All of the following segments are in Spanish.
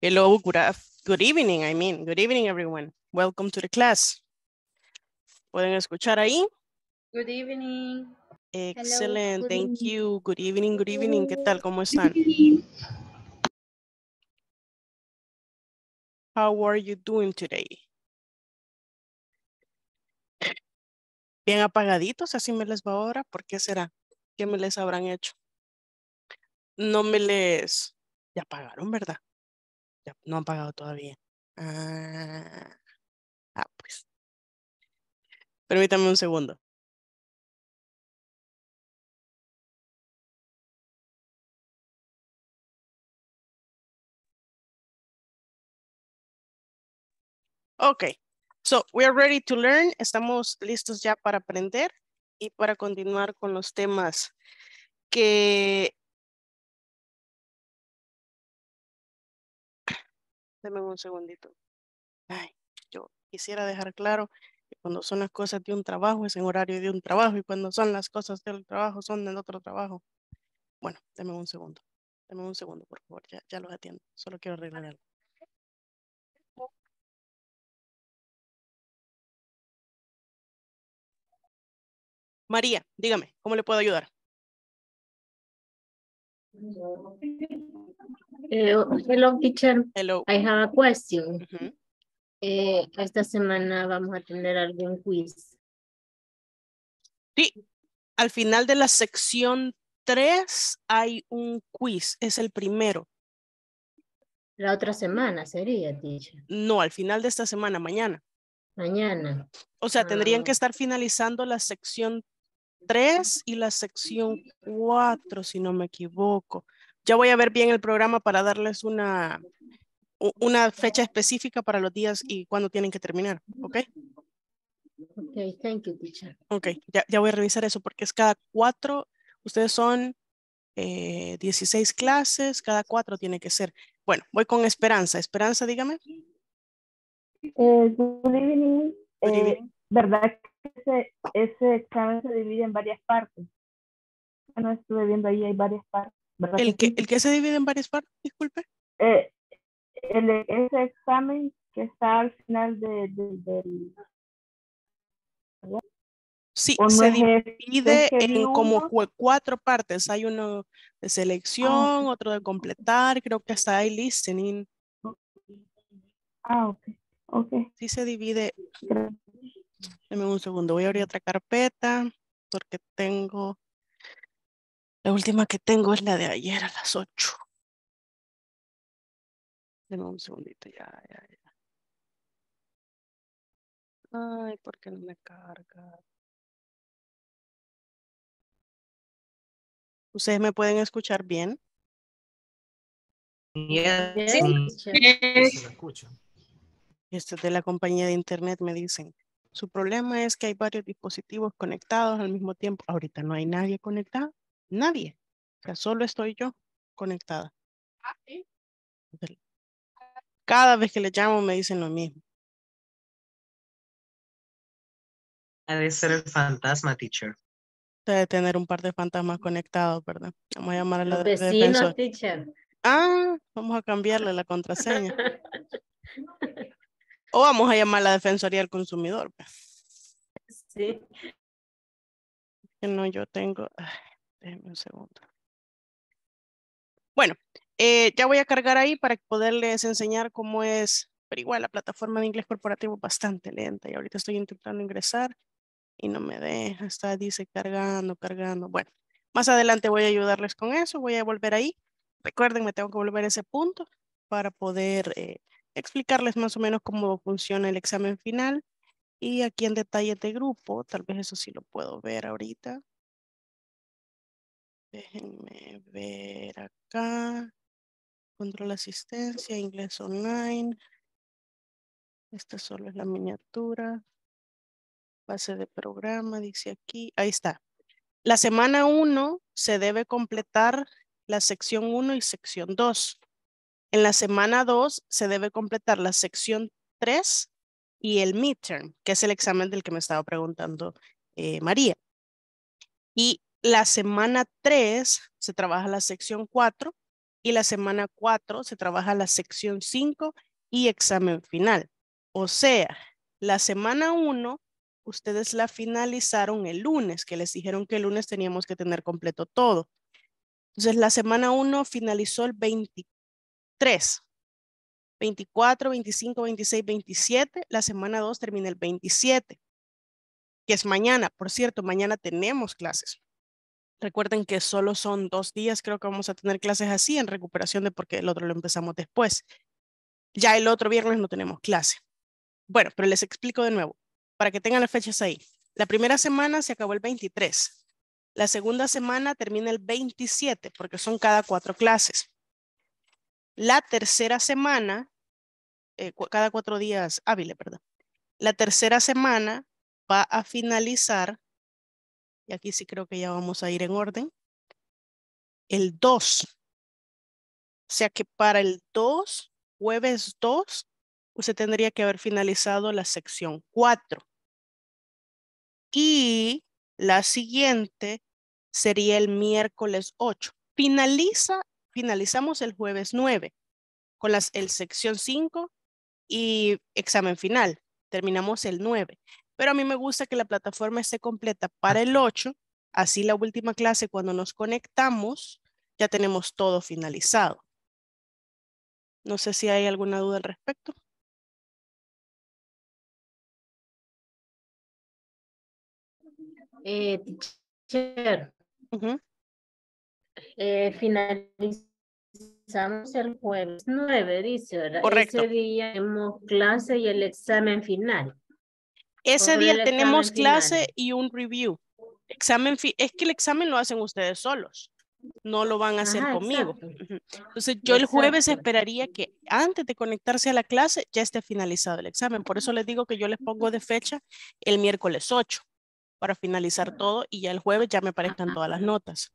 Hello, good evening, Good evening, everyone. Welcome to the class. ¿Pueden escuchar ahí? Good evening. Excellent, hello, thank evening. You. Good evening, good evening. ¿Qué tal? ¿Cómo están? How are you doing today? Bien apagaditos, así me les va ahora. ¿Por qué será? ¿Qué me les habrán hecho? No me les... Ya apagaron, ¿verdad? No han pagado todavía. Pues. Permítame un segundo. Okay, so we are ready to learn. Estamos listos ya para aprender y para continuar con los temas que... Deme un segundito. Ay, yo quisiera dejar claro que cuando son las cosas de un trabajo es en horario de un trabajo y cuando son las cosas del trabajo son del otro trabajo. Bueno, deme un segundo. Deme un segundo, por favor. Ya los atiendo. Solo quiero arreglar algo. María, dígame, ¿cómo le puedo ayudar? Hello, teacher. Hello. I have a question. Uh-huh. Esta semana vamos a tener algún quiz. Sí, al final de la sección 3 hay un quiz, es el primero. La otra semana sería, teacher. No, al final de esta semana, mañana. Mañana. O sea, tendrían que estar finalizando la sección 3 y la sección 4, si no me equivoco. Ya voy a ver bien el programa para darles una fecha específica para los días y cuándo tienen que terminar, ¿ok? Ok, thank you, teacher. Ok, ya voy a revisar eso porque es cada 4, ustedes son 16 clases, cada 4 tiene que ser. Bueno, voy con Esperanza. Esperanza, dígame. Good evening. Good evening. ¿Verdad que ese examen se divide en varias partes? Bueno, estuve viendo ahí, hay varias partes. ¿El que se divide en varias partes? Disculpe. Ese examen que está al final del... Sí, no se divide en como 4 partes. Hay uno de selección, otro de completar, creo que hasta hay listening. Okay. Sí se divide. Deme un segundo, voy a abrir otra carpeta porque tengo... La última que tengo es la de ayer a las 8. Deme un segundito, ya. Ay, ¿por qué no me carga? ¿Ustedes me pueden escuchar bien? Sí. Me escucho. Esto es de la compañía de internet, me dicen. Su problema es que hay varios dispositivos conectados al mismo tiempo. Ahorita no hay nadie conectado. Nadie. O sea, solo estoy yo conectada. Cada vez que le llamo me dicen lo mismo. Debe ser el fantasma, teacher. Debe tener un par de fantasmas conectados, ¿verdad? Vamos a llamar a la defensa. Vamos a cambiarle la contraseña. O vamos a llamar a la Defensoría del Consumidor. Sí. No, yo tengo... Déjenme un segundo. Bueno, ya voy a cargar ahí para poderles enseñar cómo es. Pero igual la plataforma de inglés corporativo es bastante lenta. Y ahorita estoy intentando ingresar y no me deja. Está, dice, cargando. Bueno, más adelante voy a ayudarles con eso. Voy a volver ahí. Recuerden, me tengo que volver a ese punto para poder... explicarles más o menos cómo funciona el examen final y aquí en detalle de grupo, tal vez eso sí lo puedo ver ahorita. Déjenme ver acá, control asistencia, inglés online, esta solo es la miniatura, base de programa, dice aquí, ahí está. La semana 1 se debe completar la sección 1 y sección 2. En la semana 2 se debe completar la sección 3 y el midterm, que es el examen del que me estaba preguntando María. Y la semana 3 se trabaja la sección 4 y la semana 4 se trabaja la sección 5 y examen final. O sea, la semana 1 ustedes la finalizaron el lunes, que les dijeron que el lunes teníamos que tener completo todo. Entonces la semana 1 finalizó el 23, 24, 25, 26, 27. La semana 2 termina el 27, que es mañana. Por cierto, mañana tenemos clases. Recuerden que solo son 2 días, creo que vamos a tener clases así en recuperación de porque el otro lo empezamos después. Ya el otro viernes no tenemos clase. Bueno, pero les explico de nuevo, para que tengan las fechas ahí. La primera semana se acabó el 23. La segunda semana termina el 27, porque son cada 4 clases. La tercera semana, cada 4 días hábiles, ¿verdad? La tercera semana va a finalizar, y aquí sí creo que ya vamos a ir en orden, el 2. O sea que para el 2, jueves 2, usted tendría que haber finalizado la sección 4. Y la siguiente sería el miércoles 8. Finalizamos el jueves 9 con el sección 5 y examen final. Terminamos el 9. Pero a mí me gusta que la plataforma esté completa para el 8. Así la última clase cuando nos conectamos ya tenemos todo finalizado. No sé si hay alguna duda al respecto. Teacher, finalizamos el jueves 9, dice, ¿verdad? Correcto. Ese día tenemos clase y el examen final. Ese día tenemos clase y un review. Examen, es que el examen lo hacen ustedes solos, no lo van a hacer conmigo. Exacto. Entonces yo el jueves esperaría que antes de conectarse a la clase ya esté finalizado el examen. Por eso les digo que yo les pongo de fecha el miércoles 8. Para finalizar todo y ya el jueves ya me aparezcan todas las notas.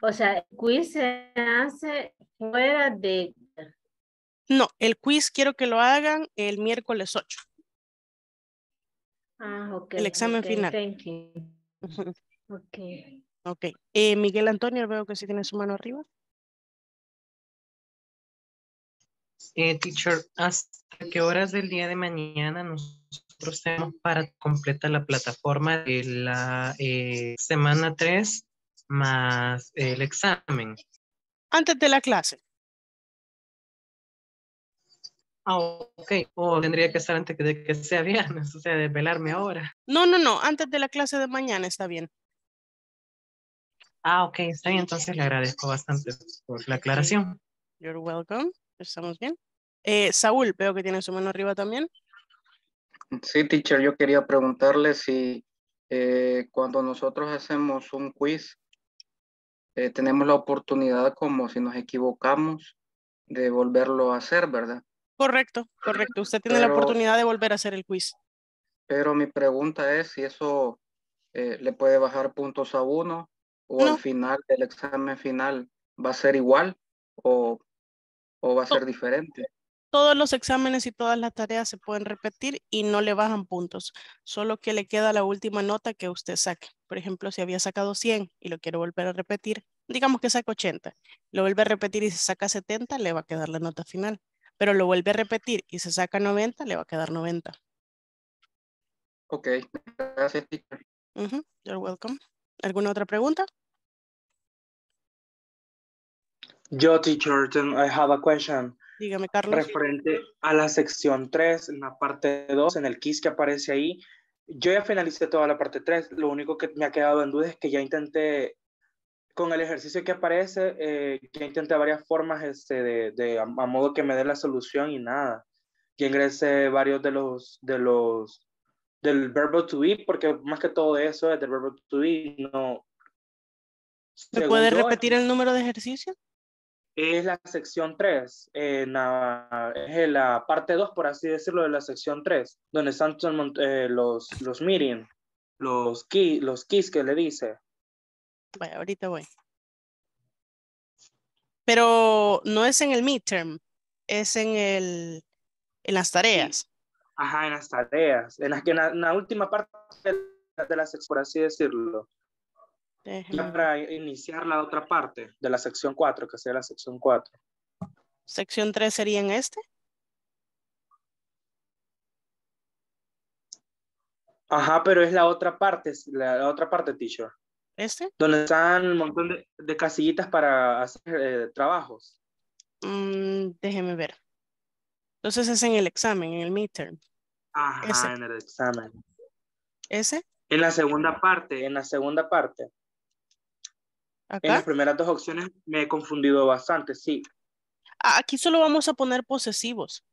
O sea, ¿el quiz se hace fuera de...? No, el quiz quiero que lo hagan el miércoles 8. Ah, ok. El examen final. Thank you. Ok. Miguel Antonio, veo que sí tiene su mano arriba. Teacher, ¿hasta qué horas del día de mañana nosotros tenemos para completar la plataforma de la semana 3 más el examen? Antes de la clase. Ah, ok. O tendría que estar antes de que sea viernes, o sea, desvelarme ahora. No. Antes de la clase de mañana está bien. Ah, ok. Está bien. Entonces le agradezco bastante por la aclaración. You're welcome. ¿Estamos bien? Saúl, veo que tiene su mano arriba también. Sí, teacher, yo quería preguntarle si cuando nosotros hacemos un quiz, tenemos la oportunidad, como si nos equivocamos, de volverlo a hacer, ¿verdad? Correcto. Usted tiene la oportunidad de volver a hacer el quiz. Pero mi pregunta es si eso le puede bajar puntos a uno o al final del examen final va a ser igual o va a ser diferente. Todos los exámenes y todas las tareas se pueden repetir y no le bajan puntos, solo que le queda la última nota que usted saque. Por ejemplo, si había sacado 100 y lo quiero volver a repetir, digamos que saca 80, lo vuelve a repetir y se saca 70, le va a quedar la nota final. Pero lo vuelve a repetir y se saca 90, le va a quedar 90. Ok, gracias. You're welcome. ¿Alguna otra pregunta? Yo, teacher, I have a question. Dígame, Carlos. Referente a la sección 3, en la parte 2, en el quiz que aparece ahí, yo ya finalicé toda la parte 3. Lo único que me ha quedado en duda es que ya intenté, con el ejercicio que aparece, ya intenté varias formas a modo que me dé la solución y nada. Ya ingresé varios del verbo to be, porque más que todo eso es del verbo to be. No. ¿Se puede repetir el número de ejercicio? Es la sección 3, es la parte 2, por así decirlo, de la sección 3, donde están los meeting, los keys que le dice. Vaya, ahorita voy. Pero no es en el midterm, es en las tareas. Sí. Ajá, en las tareas, en la última parte de la sección, por así decirlo. Ya para iniciar la otra parte de la sección 4, que sea la sección 4. ¿Sección 3 sería en este? Ajá, pero es la otra parte, teacher. ¿Este? Donde están un montón de casillitas para hacer trabajos. Déjeme ver. Entonces es en el examen, en el midterm. Ajá, ese. En el examen. ¿Ese? En la segunda parte, en la segunda parte. ¿Acá? En las primeras dos opciones me he confundido bastante, sí. Aquí solo vamos a poner posesivos.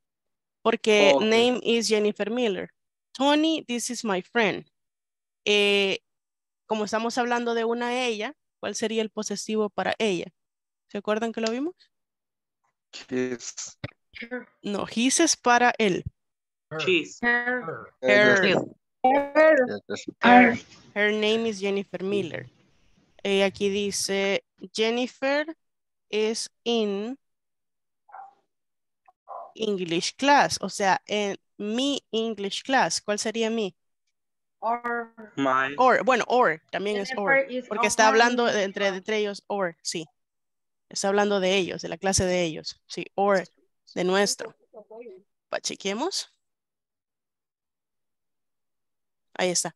Porque okay. Name is Jennifer Miller. Tony, this is my friend. Como estamos hablando de una ella, ¿cuál sería el posesivo para ella? ¿Se acuerdan que lo vimos? His. No, his es para él. His. Her name is Jennifer Miller. Aquí dice Jennifer is in English class. O sea, en mi English class. ¿Cuál sería mi? Or. My. Or. Bueno, or. También Jennifer es or. Porque está hablando entre ellos or. Sí. Está hablando de ellos, de la clase de ellos. Sí, or. De nuestro. Chequemos. Ahí está.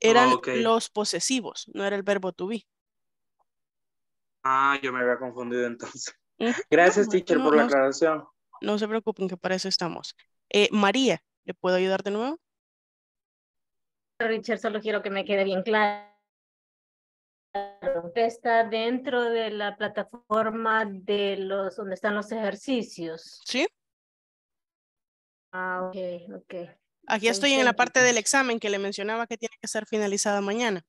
Eran los posesivos, no era el verbo to be. Ah, yo me había confundido entonces. Gracias, teacher, por la aclaración. No se preocupen, que para eso estamos. María, ¿le puedo ayudar de nuevo? Richard, solo quiero que me quede bien claro. Está dentro de la plataforma de los, donde están los ejercicios. ¿Sí? Ah, ok, ok. Aquí estoy en la parte del examen que le mencionaba que tiene que ser finalizada mañana.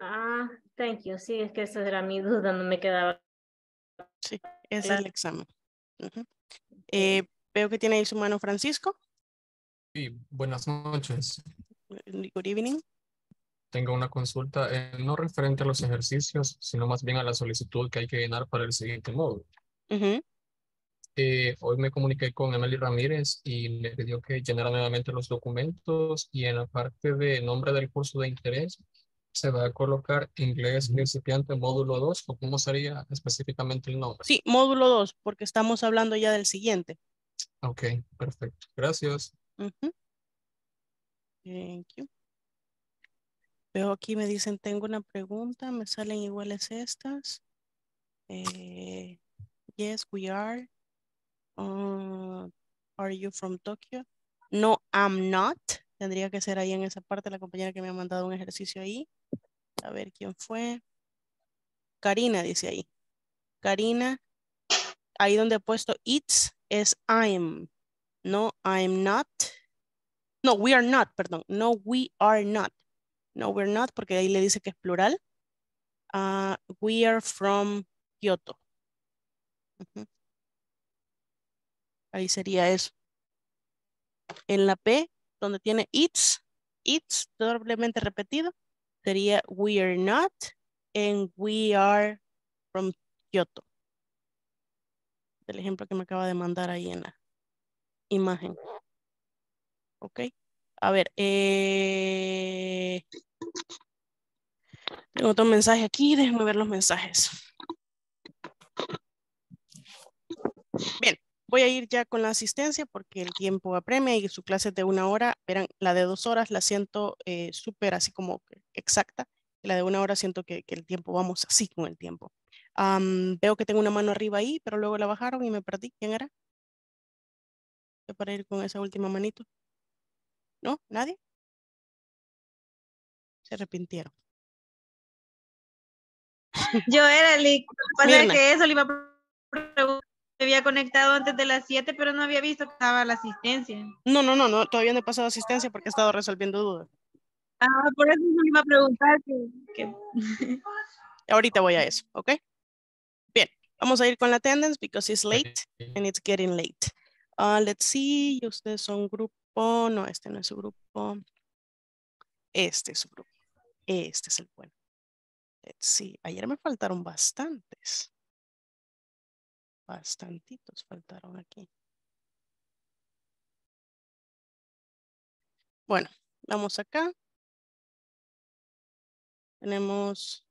Ah, thank you. Sí, es que esa era mi duda, no me quedaba. Sí, ese es el examen. Uh-huh. Veo que tiene ahí su mano Francisco. Sí, buenas noches. Good evening. Tengo una consulta, no referente a los ejercicios, sino más bien a la solicitud que hay que llenar para el siguiente módulo. Uh-huh. Hoy me comuniqué con Emily Ramírez y me pidió que llenara nuevamente los documentos, y en la parte de nombre del curso de interés se va a colocar inglés principiante módulo 2, o cómo sería específicamente el nombre. Sí, módulo 2, porque estamos hablando ya del siguiente. Ok, perfecto. Gracias. Uh-huh. Thank you. Veo aquí me dicen, tengo una pregunta, me salen iguales estas. Yes, we are. Are you from Tokyo? No, I'm not. Tendría que ser ahí en esa parte la compañera que me ha mandado un ejercicio ahí. A ver quién fue. Karina dice ahí. Karina, ahí donde he puesto it's es I'm. No, I'm not. No, we are not, perdón. No, we are not. No, we're not, porque ahí le dice que es plural. We are from Kyoto. Uh-huh. Ahí sería eso. En la P, donde tiene it's, doblemente repetido, sería we are not and we are from Kyoto. Del ejemplo que me acaba de mandar ahí en la imagen. Ok. A ver, tengo otro mensaje aquí, déjenme ver los mensajes. Bien. Voy a ir ya con la asistencia porque el tiempo apremia y su clase es de 1 hora. Verán, la de 2 horas la siento súper así como exacta. La de 1 hora siento que el tiempo, vamos así con el tiempo. Veo que tengo una mano arriba ahí, pero luego la bajaron y me perdí. ¿Quién era? Para ir con esa última manito. ¿No? ¿Nadie? Se arrepintieron. Yo era, Lick. Pasa que eso le iba a preguntar. Había conectado antes de las 7, pero no había visto que estaba la asistencia. No, todavía no he pasado asistencia porque he estado resolviendo dudas. Ah, por eso me iba a preguntar. Ahorita voy a eso, ¿ok? Bien, vamos a ir con la attendance because it's late and it's getting late. Let's see, ustedes son grupo, no, este no es su grupo. Este es su grupo. Este es el bueno. Let's see, ayer me faltaron bastantes. Bastantitos faltaron aquí. Bueno, vamos acá. Tenemos,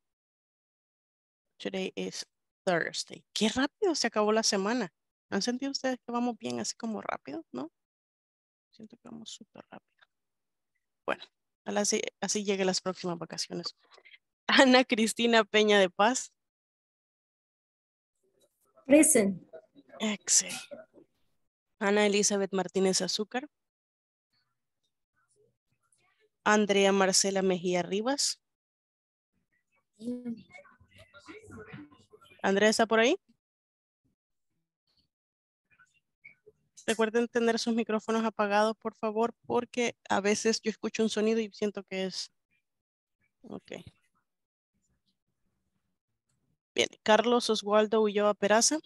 today is Thursday. Qué rápido se acabó la semana. ¿Han sentido ustedes que vamos bien así como rápido? ¿No? Siento que vamos súper rápido. Bueno, así llegan las próximas vacaciones. Ana Cristina Peña de Paz. Present. Excel. Ana Elizabeth Martínez Azúcar. Andrea Marcela Mejía Rivas. Andrea, ¿está por ahí? Recuerden tener sus micrófonos apagados, por favor, porque a veces yo escucho un sonido y siento que es... Ok. Bien, Carlos Oswaldo Ulloa Peraza.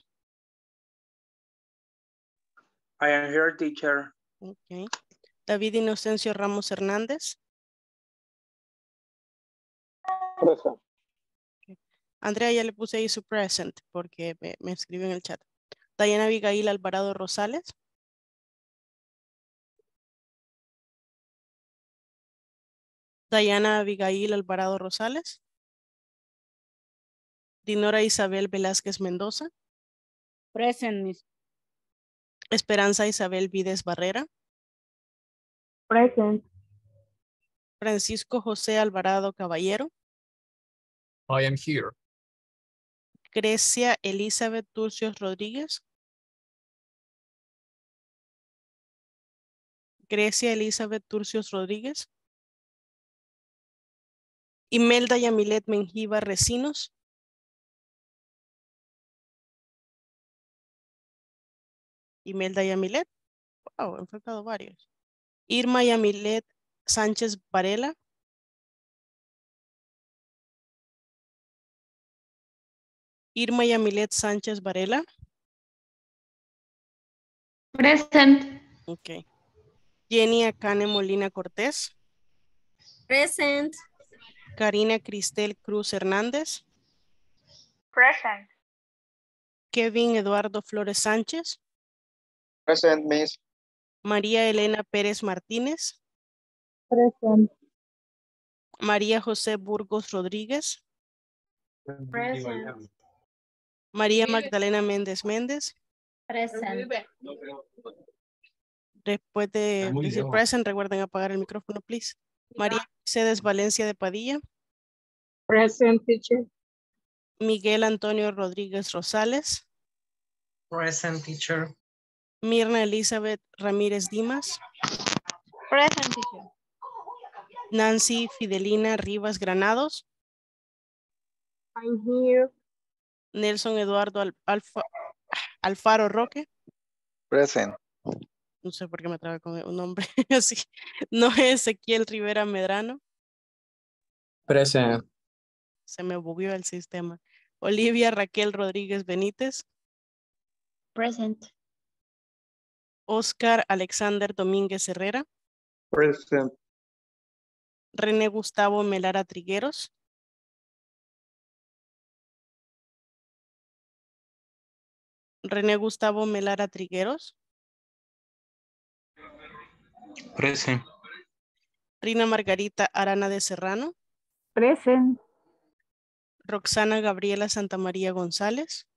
I am here, teacher. Ok. David Inocencio Ramos Hernández. Present. Okay. Andrea, ya le puse ahí su present porque me escribió en el chat. Diana Abigail Alvarado Rosales. Diana Abigail Alvarado Rosales. Dinora Isabel Velázquez Mendoza. Present, Miss. Esperanza Isabel Vides Barrera. Present. Francisco José Alvarado Caballero. I am here. Grecia Elizabeth Turcios Rodríguez. Grecia Elizabeth Turcios Rodríguez. Imelda Yamilet Menjiva Recinos. Imelda Yamilet. Wow, han faltado varios. Irma Yamilet Sánchez Varela. Irma Yamilet Sánchez Varela. Present. Ok. Jenny Acane Molina Cortés. Present. Karina Cristel Cruz Hernández. Present. Kevin Eduardo Flores Sánchez. Present, Miss. María Elena Pérez Martínez. Present. María José Burgos Rodríguez. Present. María Magdalena Méndez Méndez. Present. Después de decir present, recuerden apagar el micrófono, please. María Mercedes Valencia de Padilla. Present, teacher. Miguel Antonio Rodríguez Rosales. Present, teacher. Mirna Elizabeth Ramírez Dimas. Present, teacher. Nancy Fidelina Rivas Granados. I'm here. Nelson Eduardo Alfaro Roque. Present. No sé por qué me traba con un nombre así. No es Ezequiel Rivera Medrano. Present. Se me bugueó el sistema. Olivia Raquel Rodríguez Benítez. Present. Oscar Alexander Domínguez Herrera. Present. René Gustavo Melara Trigueros. René Gustavo Melara Trigueros. Present. Rina Margarita Arana de Serrano. Present. Roxana Gabriela Santamaría González.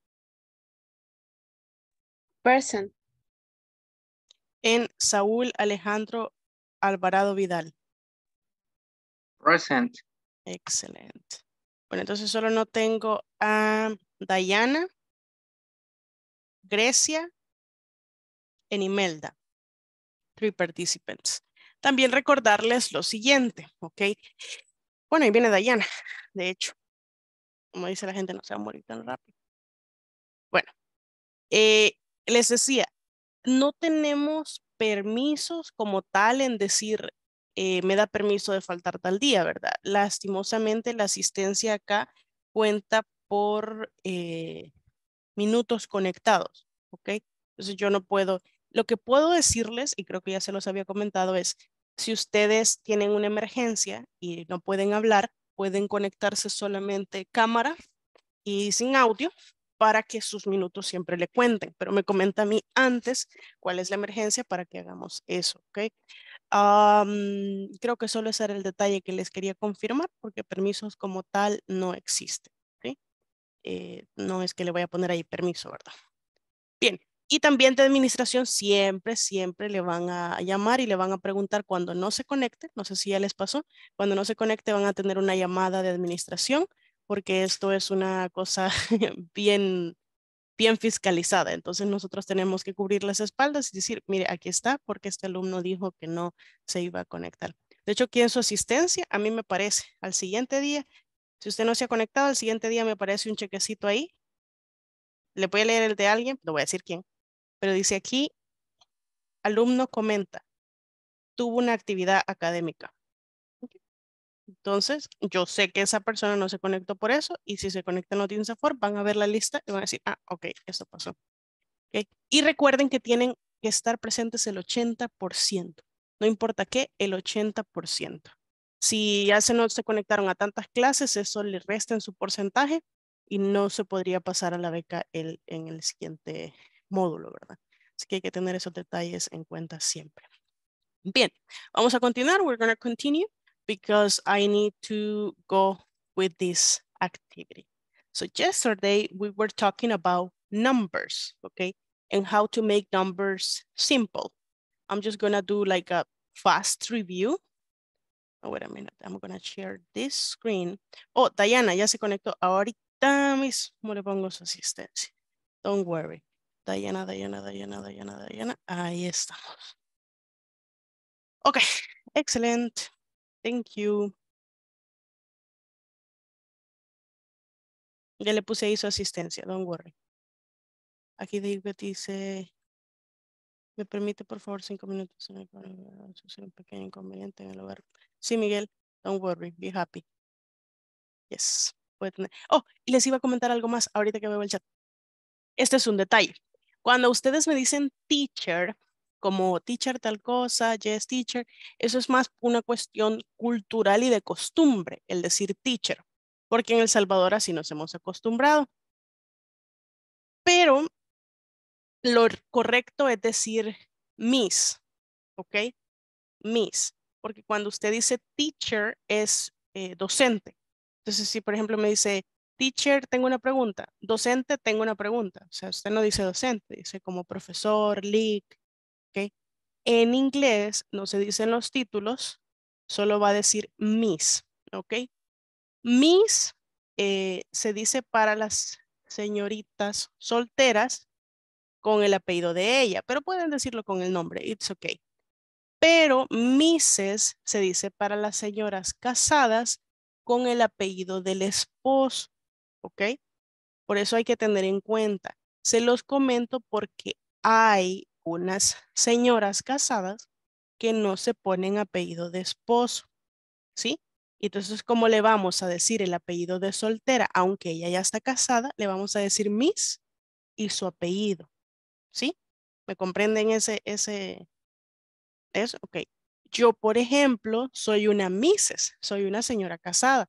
Present. En Saúl Alejandro Alvarado Vidal. Present. Excelente. Bueno, entonces solo no tengo a Diana, Grecia, en Imelda. 3 participants. También recordarles lo siguiente, ¿ok? Bueno, ahí viene Diana, de hecho. Como dice la gente, no se va a morir tan rápido. Bueno, les decía, no tenemos permisos como tal en decir, me da permiso de faltar tal día, ¿verdad? Lastimosamente, la asistencia acá cuenta por minutos conectados, ¿ok? Entonces yo no puedo, lo que puedo decirles, y creo que ya se los había comentado, es si ustedes tienen una emergencia y no pueden hablar, pueden conectarse solamente cámara y sin audio, para que sus minutos siempre le cuenten, pero me comenta a mí antes cuál es la emergencia para que hagamos eso, ¿ok? Creo que solo ese era el detalle que les quería confirmar, porque permisos como tal no existen, ¿sí? No es que le voy a poner ahí permiso, ¿verdad? Bien, y también de administración siempre le van a llamar y le van a preguntar cuando no se conecte, no sé si ya les pasó, cuando no se conecte van a tener una llamada de administración, porque esto es una cosa bien fiscalizada. Entonces nosotros tenemos que cubrir las espaldas y decir, mire, aquí está, porque este alumno dijo que no se iba a conectar. De hecho, aquí en su asistencia, a mí me parece, al siguiente día, si usted no se ha conectado, al siguiente día me aparece un chequecito ahí. Le voy a leer el de alguien, no voy a decir quién, pero dice aquí, alumno comenta, tuvo una actividad académica. Entonces, yo sé que esa persona no se conectó por eso, y si se conecta en Notinsafor, van a ver la lista y van a decir, ah, ok, esto pasó. Okay. Y recuerden que tienen que estar presentes el 80%. No importa qué, el 80%. Si ya no se conectaron a tantas clases, eso le resta en su porcentaje y no se podría pasar a la beca en el siguiente módulo, ¿verdad? Así que hay que tener esos detalles en cuenta siempre. Bien, vamos a continuar. We're going to continue, because I need to go with this activity. So yesterday we were talking about numbers, okay? And how to make numbers simple. I'm just gonna do like a fast review. Oh, wait a minute, I'm gonna share this screen. Oh, Diana ya se conectó. Ahorita mismo le pongo su asistencia. Don't worry. Diana. Ahí estamos. Okay, excellent. Thank you. Ya le puse ahí su asistencia, don't worry. Aquí dice, me permite por favor 5 minutos. Es un pequeño inconveniente en el hogar. Sí, Miguel, don't worry, be happy. Yes. Oh, y les iba a comentar algo más ahorita que veo el chat. Este es un detalle. Cuando ustedes me dicen teacher, como teacher tal cosa, yes teacher, eso es más una cuestión cultural y de costumbre, el decir teacher, porque en El Salvador así nos hemos acostumbrado. Pero lo correcto es decir miss, ¿ok? Miss, porque cuando usted dice teacher es docente. Entonces si por ejemplo me dice teacher, tengo una pregunta, docente, tengo una pregunta. O sea, usted no dice docente, dice como profesor, lead. Okay. En inglés no se dicen los títulos, solo va a decir Miss, ¿ok? Miss se dice para las señoritas solteras con el apellido de ella, pero pueden decirlo con el nombre, it's okay. Pero Misses se dice para las señoras casadas con el apellido del esposo, ¿ok? Por eso hay que tener en cuenta. Se los comento porque hay unas señoras casadas que no se ponen apellido de esposo, ¿sí? Entonces, ¿cómo le vamos a decir el apellido de soltera? Aunque ella ya está casada, le vamos a decir Miss y su apellido, ¿sí? ¿Me comprenden eso? Ok. Yo, por ejemplo, soy una Misses, soy una señora casada,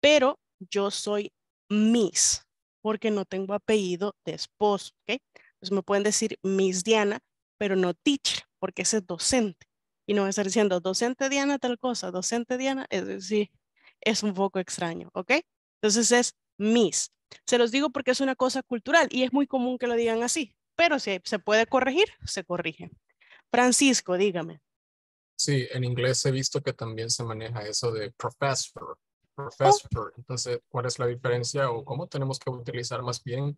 pero yo soy Miss porque no tengo apellido de esposo, ¿ok? Entonces me pueden decir Miss Diana, pero no teacher, porque ese es docente. Y no va a estar diciendo docente Diana tal cosa, docente Diana, es decir, es un poco extraño, ¿ok? Entonces es Miss. Se los digo porque es una cosa cultural y es muy común que lo digan así, pero si se puede corregir, se corrige. Francisco, dígame. Sí, en inglés he visto que también se maneja eso de professor. Entonces, ¿cuál es la diferencia o cómo tenemos que utilizar más bien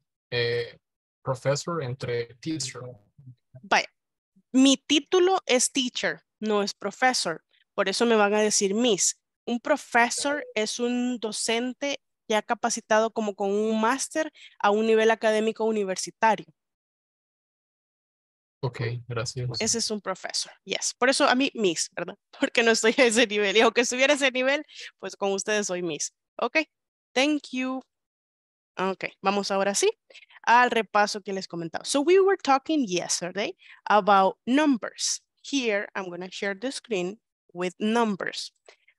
professor entre teacher? Vaya, mi título es teacher, no es professor. Por eso me van a decir miss. Un professor es un docente ya capacitado como con un máster a un nivel académico universitario. Ok, gracias. Ese es un professor, yes. Por eso a mí miss, ¿verdad? Porque no estoy a ese nivel. Y aunque estuviera a ese nivel, pues con ustedes soy miss. Ok, thank you. Ok, vamos ahora sí al repaso que les comentaba. So we were talking yesterday about numbers. Here, I'm going to share the screen with numbers.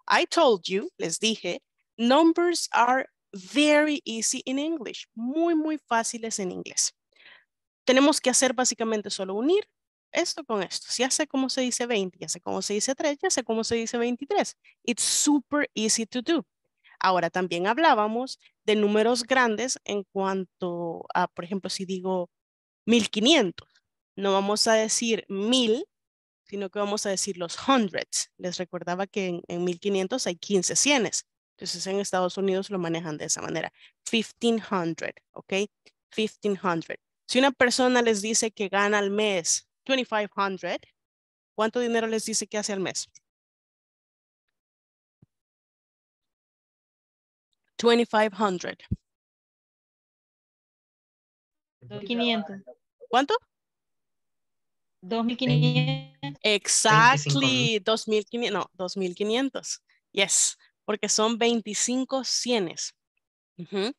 I told you, les dije, numbers are very easy in English. Muy fáciles en inglés. Tenemos que hacer básicamente solo unir, esto con esto. Ya sé cómo se dice 20, ya sé cómo se dice 3, ya sé cómo se dice 23. It's super easy to do. Ahora también hablábamos de números grandes en cuanto a, por ejemplo, si digo 1500, no vamos a decir 1000, sino que vamos a decir los hundreds. Les recordaba que en 1500 hay 15 cienes. Entonces en Estados Unidos lo manejan de esa manera. 1500, ¿ok? 1500. Si una persona les dice que gana al mes 2500, ¿cuánto dinero les dice que hace al mes? 2500. 2500. ¿Cuánto? 2500. Exactly. 2500. No, 2500. Yes. Porque son 25 cienes. Uh-huh.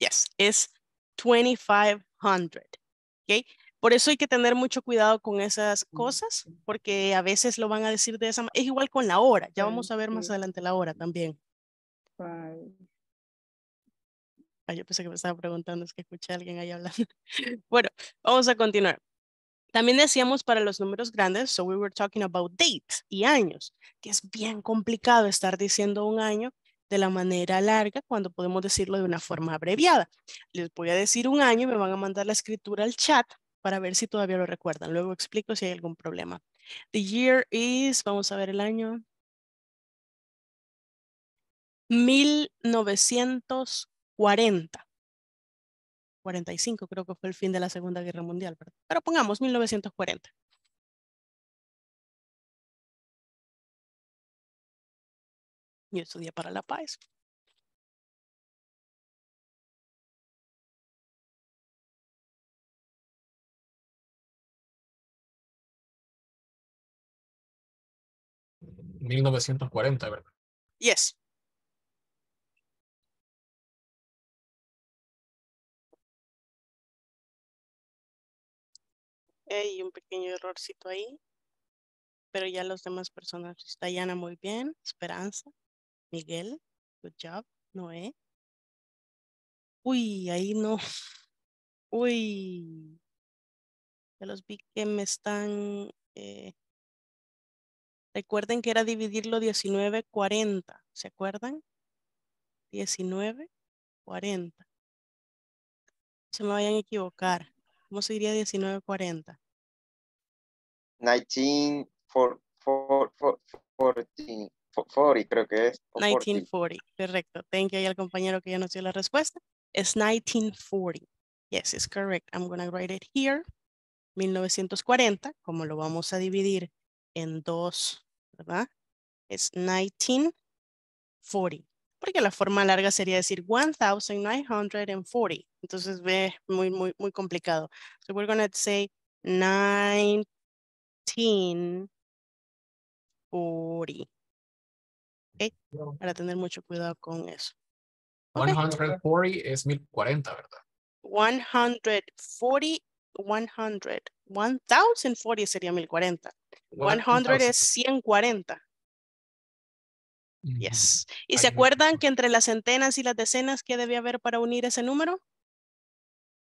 Yes. Es 2500. ¿Ok? Por eso hay que tener mucho cuidado con esas cosas, porque a veces lo van a decir de esa manera. Es igual con la hora. Ya vamos a ver más adelante la hora también. Ay, yo pensé que me estaba preguntando, es que escuché a alguien ahí hablando. Bueno, vamos a continuar. También decíamos para los números grandes, so we were talking about dates y años, que es bien complicado estar diciendo un año de la manera larga cuando podemos decirlo de una forma abreviada. Les voy a decir un año y me van a mandar la escritura al chat para ver si todavía lo recuerdan. Luego explico si hay algún problema. The year is, vamos a ver el año, 1940. 45 creo que fue el fin de la Segunda Guerra Mundial, pero pongamos 1940. Yo estudié para la paz. ¿1940, verdad? Yes. Y un pequeño errorcito ahí, pero ya los demás personas, Diana muy bien, Esperanza, Miguel, good job, Noé, uy, ahí no, uy, ya los vi que me están, recuerden que era dividirlo 19-40, ¿se acuerdan? 19-40, no se me vayan a equivocar. ¿Cómo se diría 1940? 1940, creo que es. 1940, correcto. Thank you ahí al compañero que ya nos dio la respuesta. Es 1940. Yes, it's correct. I'm going to write it here. 1940, como lo vamos a dividir en dos, ¿verdad? Es 1940. Porque la forma larga sería decir 1940. Entonces ve muy complicado. So we're going to say 1940. Okay. Para tener mucho cuidado con eso. Okay. 140 es 1040, ¿verdad? 1040 sería 1040. 100 es 140. Yes. ¿Y se acuerdan que entre las centenas y las decenas qué debía haber para unir ese número?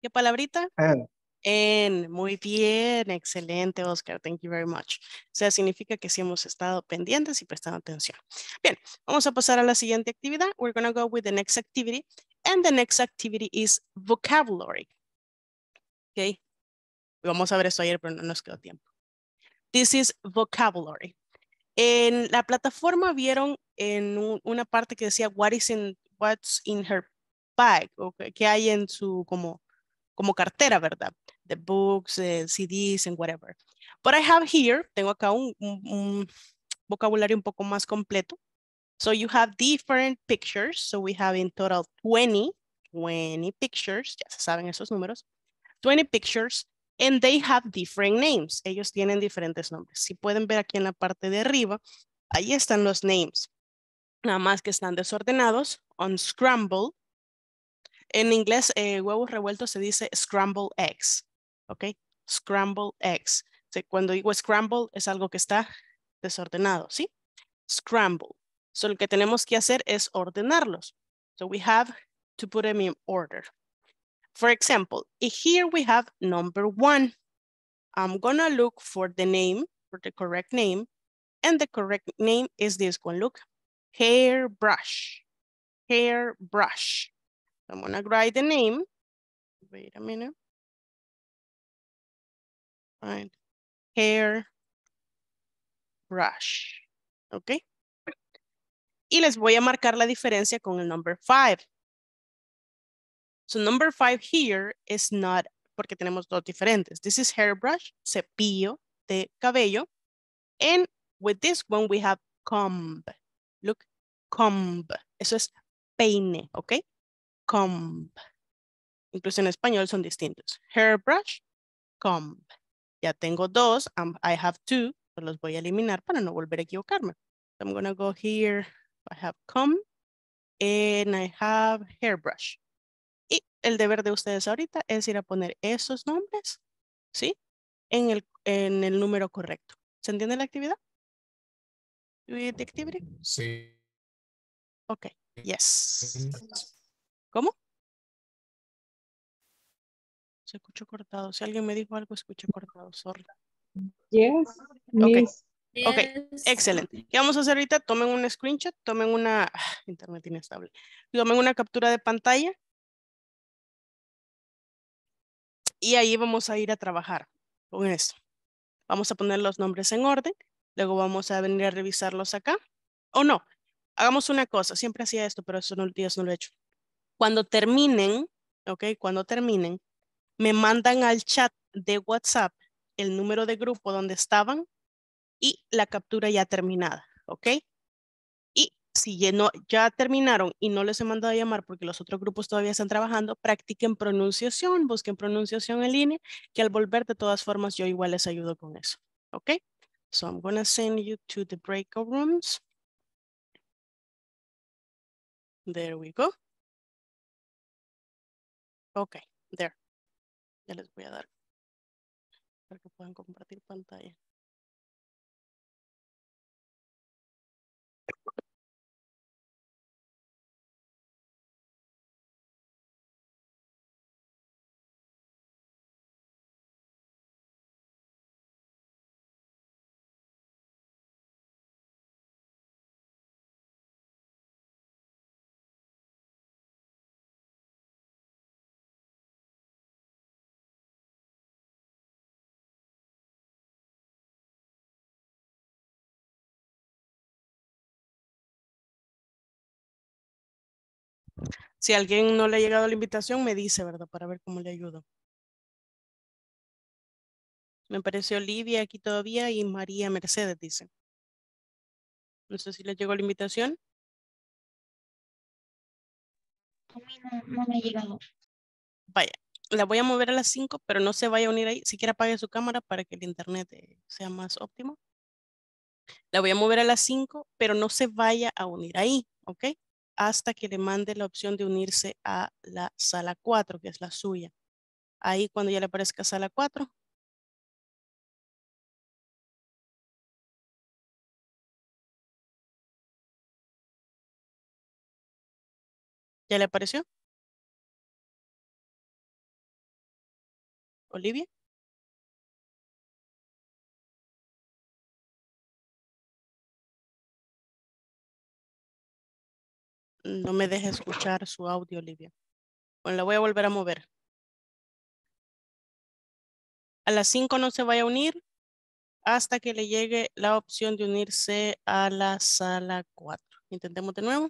¿Qué palabrita? En. Muy bien, excelente, Oscar. Thank you very much. O sea, significa que sí hemos estado pendientes y prestando atención. Bien, vamos a pasar a la siguiente actividad. We're going to go with the next activity. And the next activity is vocabulary. Okay. Vamos a ver esto ayer, pero no nos quedó tiempo. This is vocabulary. En la plataforma vieron en una parte que decía what's in her bag, o que hay en su como cartera, ¿verdad? The books, CDs, and whatever. But I have here, tengo acá un vocabulario un poco más completo. So you have different pictures. So we have in total 20 pictures. Ya se saben esos números. 20 pictures. And they have different names. Ellos tienen diferentes nombres. Si pueden ver aquí en la parte de arriba, ahí están los names. Nada más que están desordenados. Unscrambled. En inglés, huevos revueltos se dice scrambled eggs. ¿Ok? Scrambled eggs. O sea, cuando digo scrambled es algo que está desordenado. ¿Sí? Scrambled. So, lo que tenemos que hacer es ordenarlos. So, we have to put them in order. For example, here we have number 1. I'm gonna look for the name, for the correct name, and the correct name is this one, look, hairbrush, hairbrush. I'm gonna write the name, wait a minute, right. Hairbrush, okay. Y les voy a marcar la diferencia con el number 5. So number 5 here is not, porque tenemos dos diferentes. This is hairbrush, cepillo de cabello. And with this one we have comb. Look, comb. Eso es peine, ¿ok? Comb. Incluso en español son distintos. Hairbrush, comb. Ya tengo dos, I have two. Pero los voy a eliminar para no volver a equivocarme. I'm gonna go here. I have comb and I have hairbrush. Y el deber de ustedes ahorita es ir a poner esos nombres, ¿sí? En el número correcto. ¿Se entiende la actividad? ¿Do you get the activity? Sí. Ok, yes. ¿Cómo? Se escuchó cortado. Si alguien me dijo algo, escuché cortado. Sorry. Yes. Okay. Ok, yes. Excelente. ¿Qué vamos a hacer ahorita? Tomen un screenshot, tomen una... Internet inestable. Tomen una captura de pantalla. Y ahí vamos a ir a trabajar con esto. Vamos a poner los nombres en orden. Luego vamos a venir a revisarlos acá. O no, hagamos una cosa. Siempre hacía esto, pero estos días no lo he hecho. Cuando terminen, ok, cuando terminen, me mandan al chat de WhatsApp el número de grupo donde estaban y la captura ya terminada, ¿ok? Y si ya terminaron y no les he mandado a llamar porque los otros grupos todavía están trabajando, practiquen pronunciación, busquen pronunciación en línea, que al volver de todas formas yo igual les ayudo con eso, ¿ok? So I'm gonna send you to the breakout rooms. There we go. Ok, there. Ya les voy a dar para que puedan compartir pantalla. Si alguien no le ha llegado la invitación, me dice, ¿verdad? Para ver cómo le ayudo. Me parece Olivia aquí todavía y María Mercedes, dice. No sé si le llegó la invitación. A mí no me ha llegado. Vaya, la voy a mover a las 5, pero no se vaya a unir ahí. Si quiere apague su cámara para que el internet sea más óptimo. La voy a mover a las 5, pero no se vaya a unir ahí, ¿ok? Hasta que le mande la opción de unirse a la sala 4, que es la suya. Ahí cuando ya le aparezca sala 4. ¿Ya le apareció? ¿Olivia? No me deja escuchar su audio, Olivia. Bueno, la voy a volver a mover. A las 5 no se vaya a unir hasta que le llegue la opción de unirse a la sala 4. Intentemos de nuevo.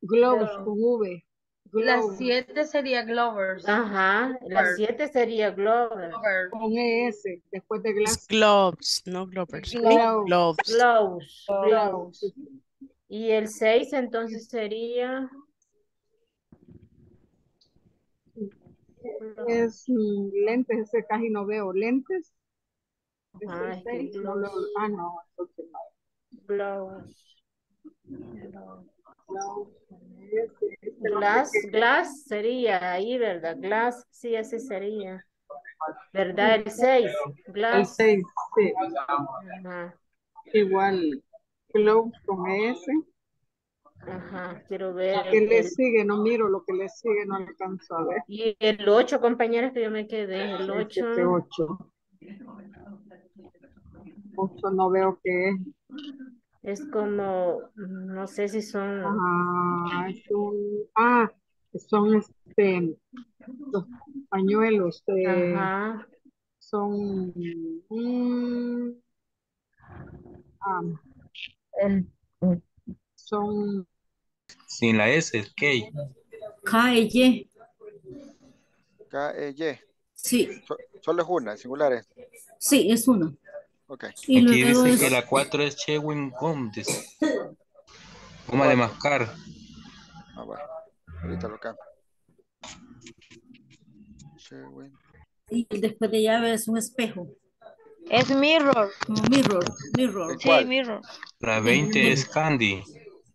Gloves, V. Las 7 sería Glovers. Ajá, las 7 sería Glovers. Con S, después de Glass. Gloves, no Glovers. Gloves. Y el 6 entonces sería... Es lentes, ese casi no veo. ¿Lentes? Ajá, es que gloves. Ah, no, entonces no. Gloves. Glass sería ahí, ¿verdad? Glass, sí, ese sería. ¿Verdad? El 6. Glass. El 6, sí. Ajá. Igual, glow con ese. Ajá, quiero ver. ¿Qué le sigue? No miro lo que le sigue, no alcanzo a ver. Y el 8, compañeras, que yo me quedé. El 8. Este 8 no veo qué es. Es como, no sé si son... son los pañuelos. Ajá. Son... son... Sin la S, es K. K-E-Y. K-E-Y. Sí. Solo es una, singulares. Sí, es una. Okay. Y aquí dice es... que la 4 es chewing gum. Goma de mascar. Ah, bueno. Ahorita lo cambio. Chewing. Y después de llave es un espejo. Es mirror. Mirror. Sí, mirror. La 20 es candy.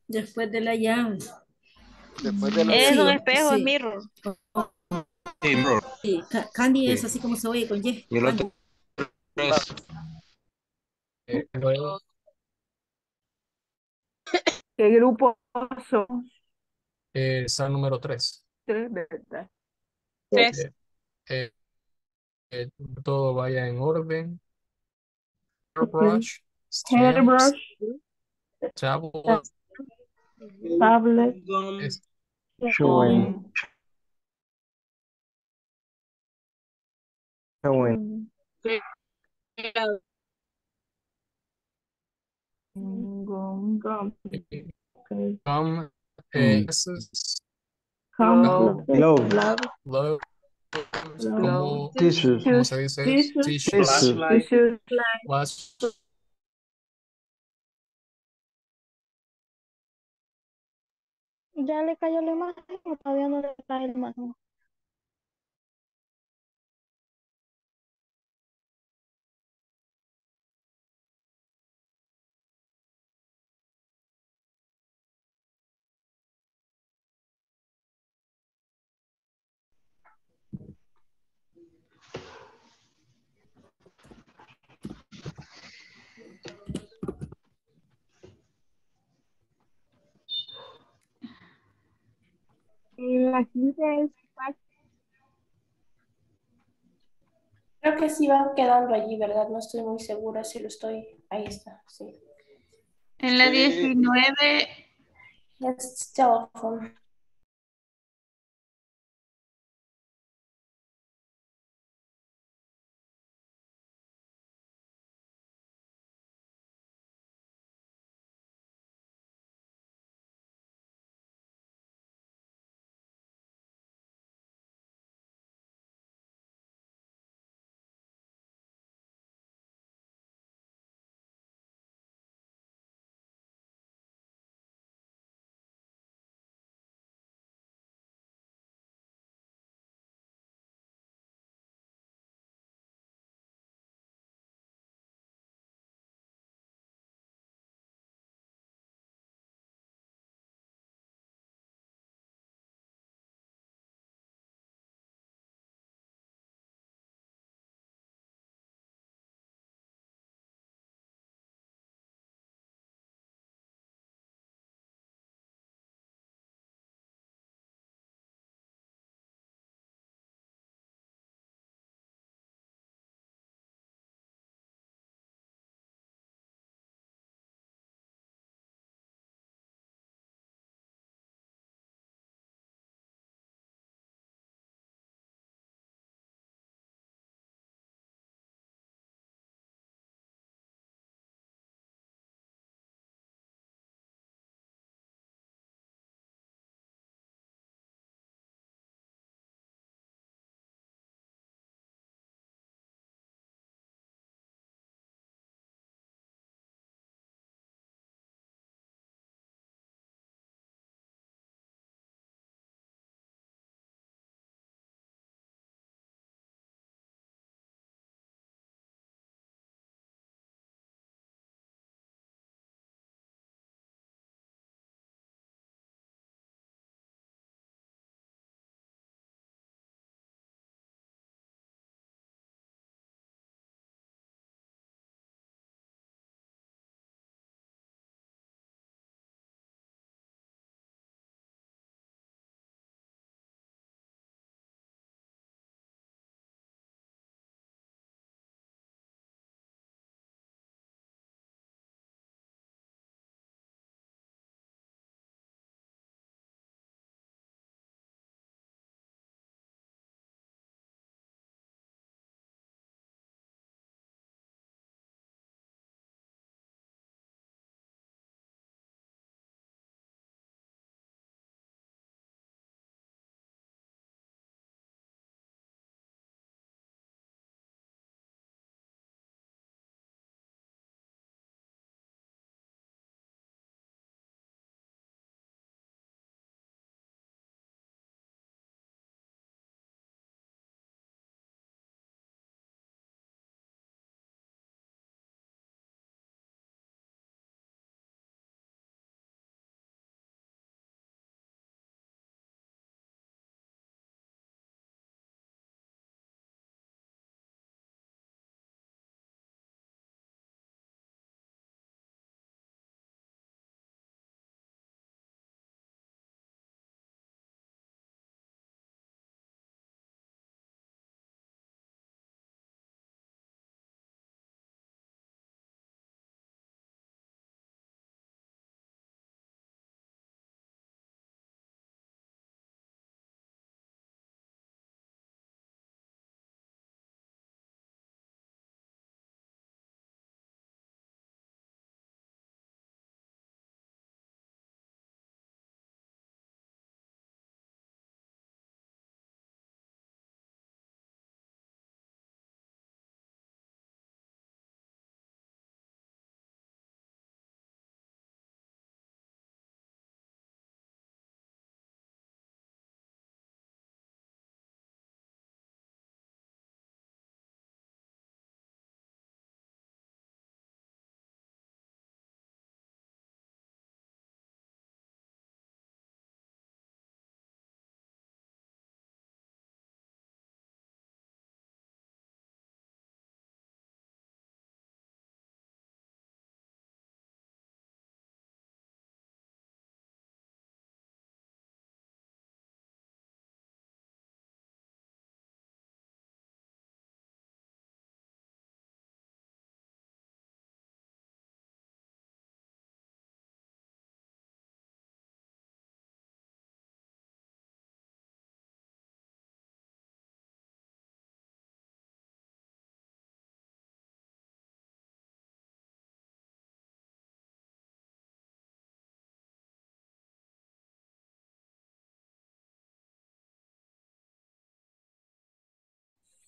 Después de la llave. Después de la es un espejo, sí. Es mirror. Sí, mirror. Sí. Candy es así como se oye con Y. Y el otro es... ¿Qué grupo son? San número 3. 3, ¿verdad? 3. Todo vaya en orden. Airbrush. Airbrush. Tablet. Showing. ¿Ya le cayó la imagen o todavía no le cae la imagen? La 15 es... Creo que sí van quedando allí, ¿verdad? No estoy muy segura si lo estoy... Ahí está, sí. En la 19... Es teléfono.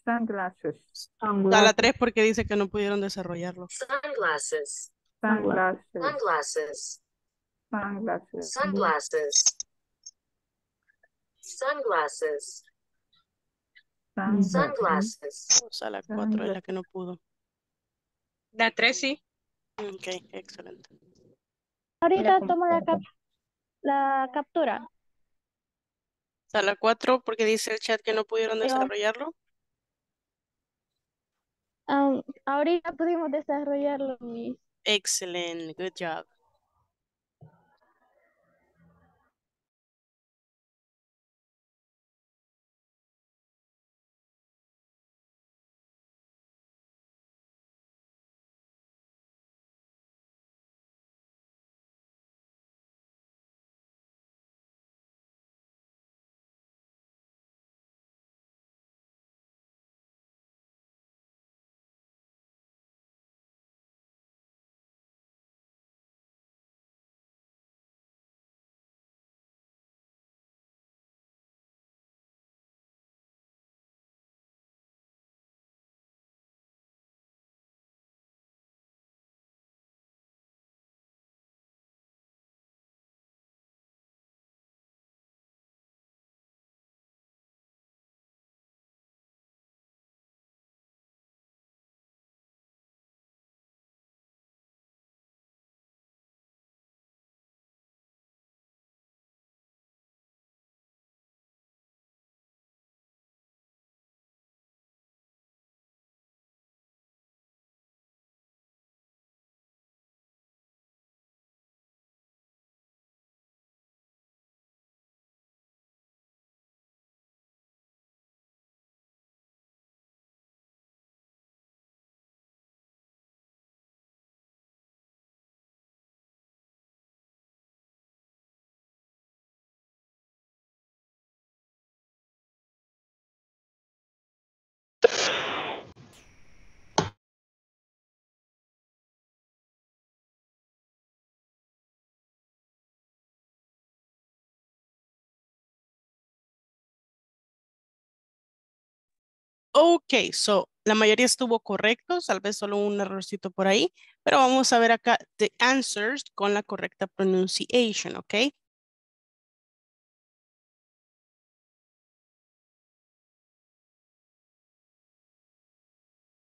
Sunglasses. Da la 3 porque dice que no pudieron desarrollarlo. Sunglasses. Sunglasses. Sunglasses. Sunglasses. Sunglasses. Sunglasses. Sunglasses. O sea, la 4 es la que no pudo. La 3 sí. Ok, excelente. Ahorita toma la captura. A la 4 porque dice el chat que no pudieron desarrollarlo. Ahorita pudimos desarrollarlo. Excelente, good job. Ok, so la mayoría estuvo correcto, tal vez solo un errorcito por ahí, pero vamos a ver acá the answers con la correcta pronunciation, ok.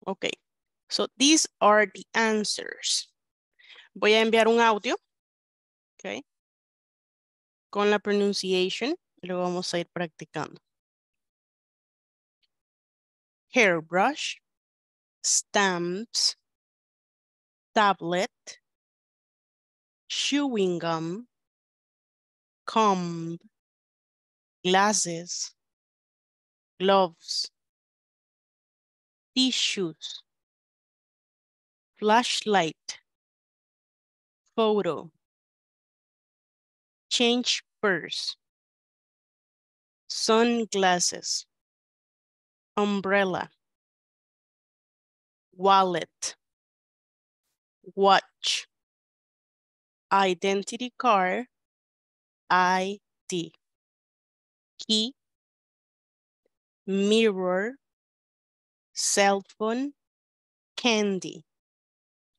Ok, so these are the answers. Voy a enviar un audio, ok, con la pronunciation y luego vamos a ir practicando. Hairbrush, stamps, tablet, chewing gum, comb, glasses, gloves, tissues, flashlight, photo, change purse, sunglasses, umbrella, wallet, watch, identity card, ID, key, mirror, cell phone, candy.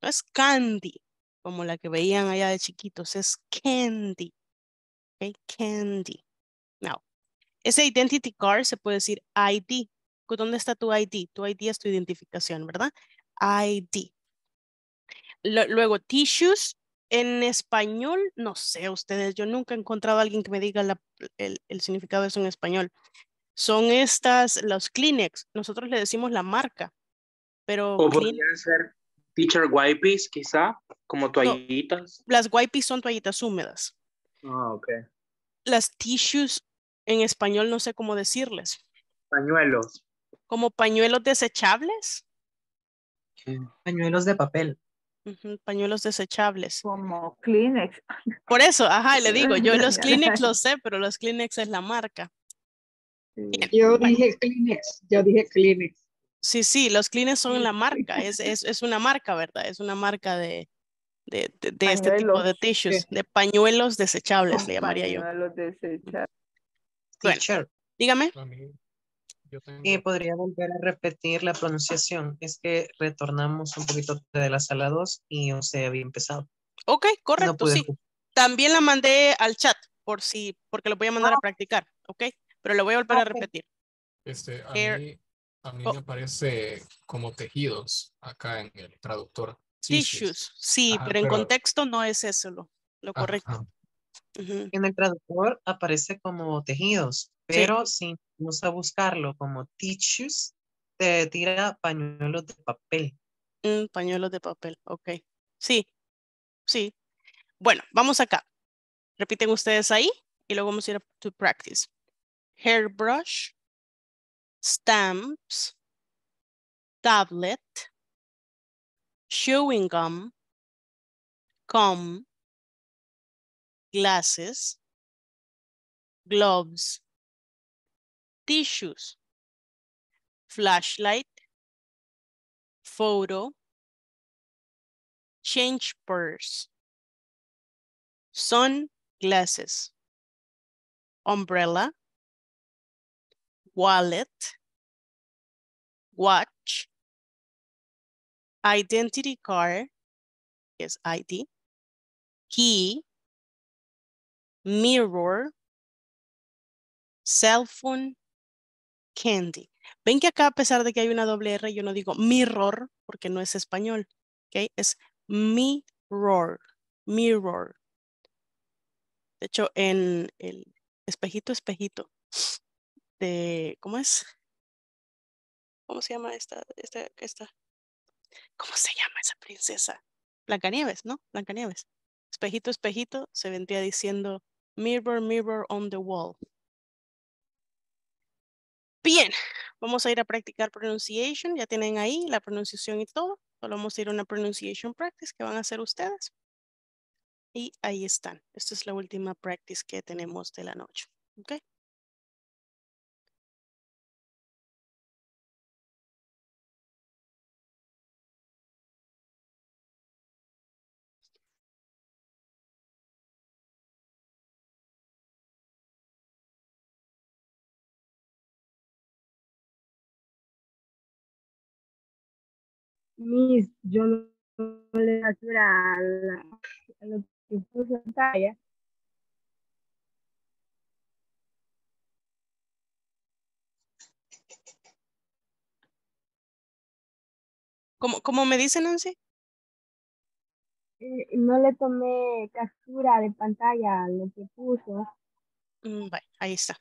No es candy, como la que veían allá de chiquitos, es candy. Okay, candy. Now, ese identity card se puede decir ID. ¿Dónde está tu ID? Tu ID es tu identificación, ¿verdad? ID. Luego, tissues. En español, no sé ustedes, yo nunca he encontrado a alguien que me diga el significado de eso en español. Son estas, los Kleenex. Nosotros le decimos la marca. Pero o podrían ser teacher wipes, quizá, como toallitas. No, las wipes son toallitas húmedas. Ah, ok. Las tissues, en español no sé cómo decirles. Pañuelos. ¿Como pañuelos desechables? Pañuelos de papel. Pañuelos desechables. Como Kleenex. Por eso, ajá, le digo, yo los Kleenex los sé, pero los Kleenex es la marca. Yo dije Kleenex, Sí, sí, los Kleenex son la marca, es una marca, ¿verdad? Es una marca de este tipo de tissues, de pañuelos desechables, le llamaría yo. Pañuelos desechables. Bueno, dígame. Y podría volver a repetir la pronunciación. Es que retornamos un poquito de la sala 2 y no se había empezado. Ok, correcto, no sí. También la mandé al chat, por si, porque lo voy a mandar a practicar, ok. Pero lo voy a volver a repetir. A mí me aparece como tejidos acá en el traductor. Tissues, sí, ajá, pero en contexto no es eso lo correcto. Ajá. Uh-huh. En el traductor aparece como tejidos, pero sí. Si vamos a buscarlo como tissues, te tira pañuelos de papel. Pañuelos de papel, ok. Sí, sí. Bueno, vamos acá. Repiten ustedes ahí y luego vamos a ir a to practice. Hairbrush, stamps, tablet, chewing gum, comb, glasses, gloves, tissues, flashlight, photo, change purse, sunglasses, umbrella, wallet, watch, identity card, yes, ID, key, mirror, cell phone, candy. Ven que acá, a pesar de que hay una doble R, yo no digo mirror porque no es español. ¿Okay? Es mirror, mirror. De hecho, en el espejito, espejito. De, ¿cómo es? ¿Cómo se llama esta? ¿Cómo se llama esa princesa? Blancanieves, ¿no? Blancanieves. Espejito, espejito, se vendría diciendo mirror, mirror on the wall. Bien, vamos a ir a practicar pronunciation. Ya tienen ahí la pronunciación y todo. Solo vamos a ir a una pronunciation practice que van a hacer ustedes. Y ahí están. Esta es la última practice que tenemos de la noche. ¿Ok? Miss, yo no le captura a lo que puso en pantalla. ¿Cómo me dice Nancy? No le tomé captura de pantalla a lo que puso. Vale, ahí está.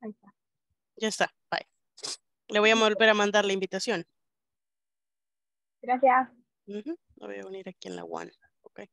Ahí está. Ya está. Bye. Le voy a volver a mandar la invitación. Gracias. Uh-huh. Lo voy a unir aquí en la One. Okay.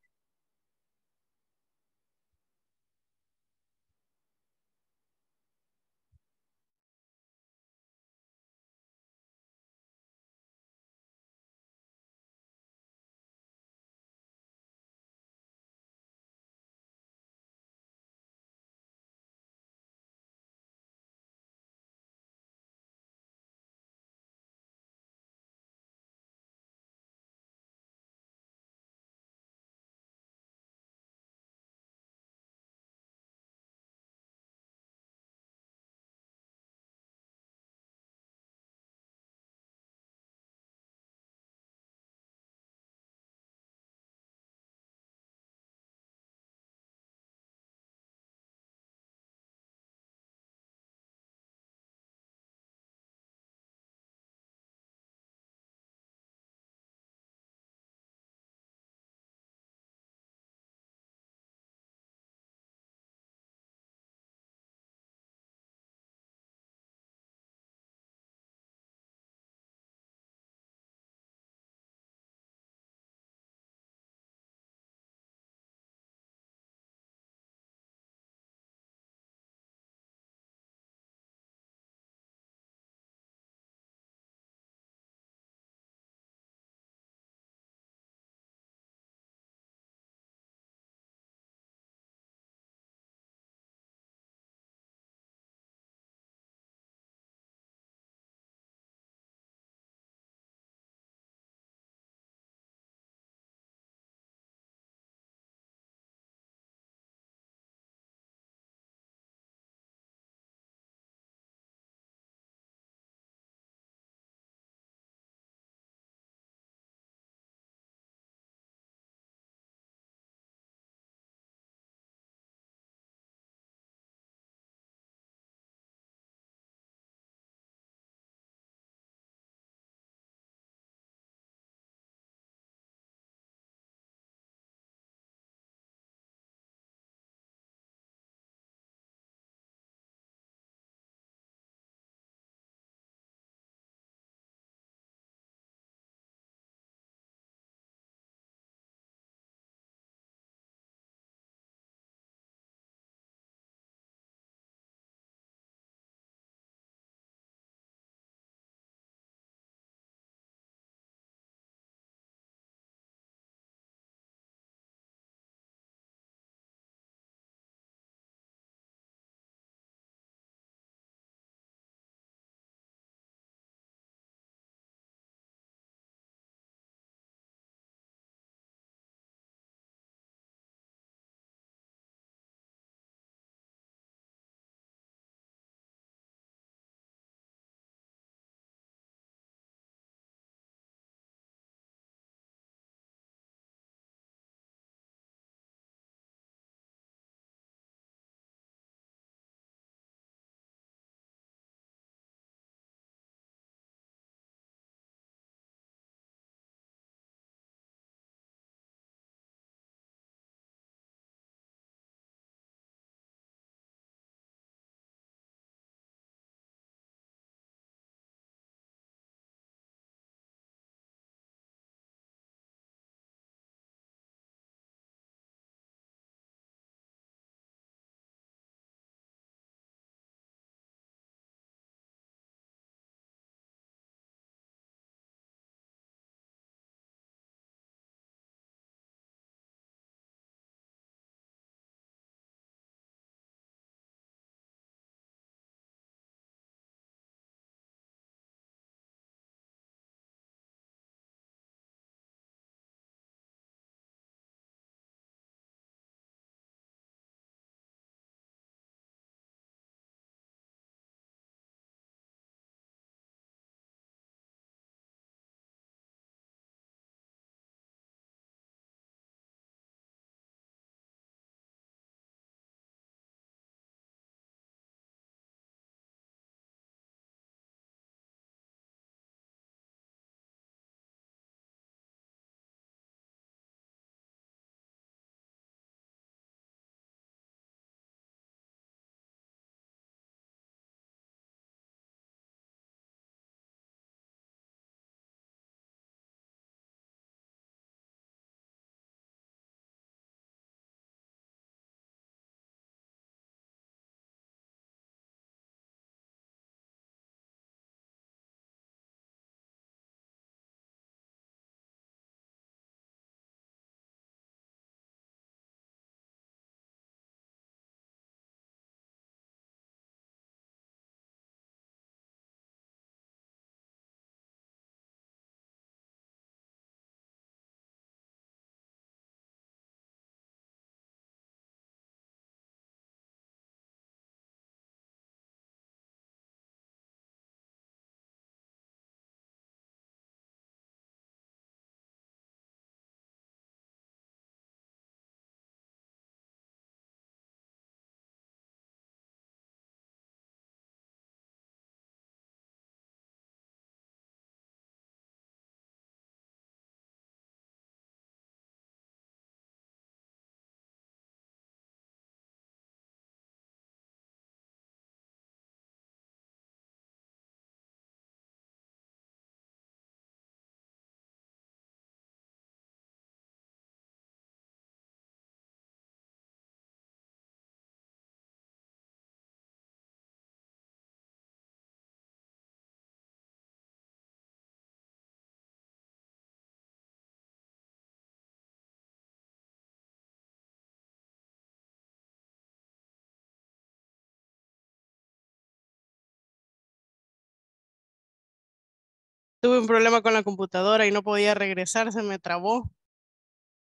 Tuve un problema con la computadora y no podía regresar, se me trabó.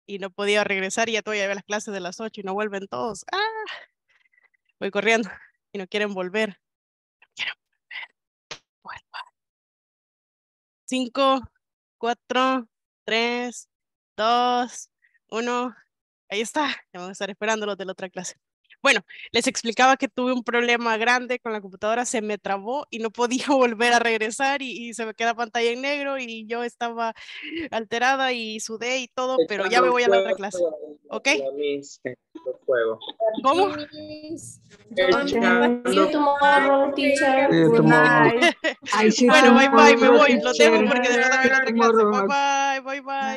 Y no podía regresar y ya todavía había las clases de las 8 y no vuelven todos. ¡Ah! Voy corriendo y no quieren volver. No quieren volver. Vuelvan. 5, 4, 3, 2, 1. Ahí está. Ya van a estar esperando los de la otra clase. Bueno, les explicaba que tuve un problema grande con la computadora, se me trabó y no podía volver a regresar y se me queda pantalla en negro y yo estaba alterada y sudé y todo, pero ya me voy a la otra clase. ¿Ok? ¿Cómo? Bueno, bye bye, me voy, lo dejo porque de verdad me voy a la otra clase. Bye bye, bye bye.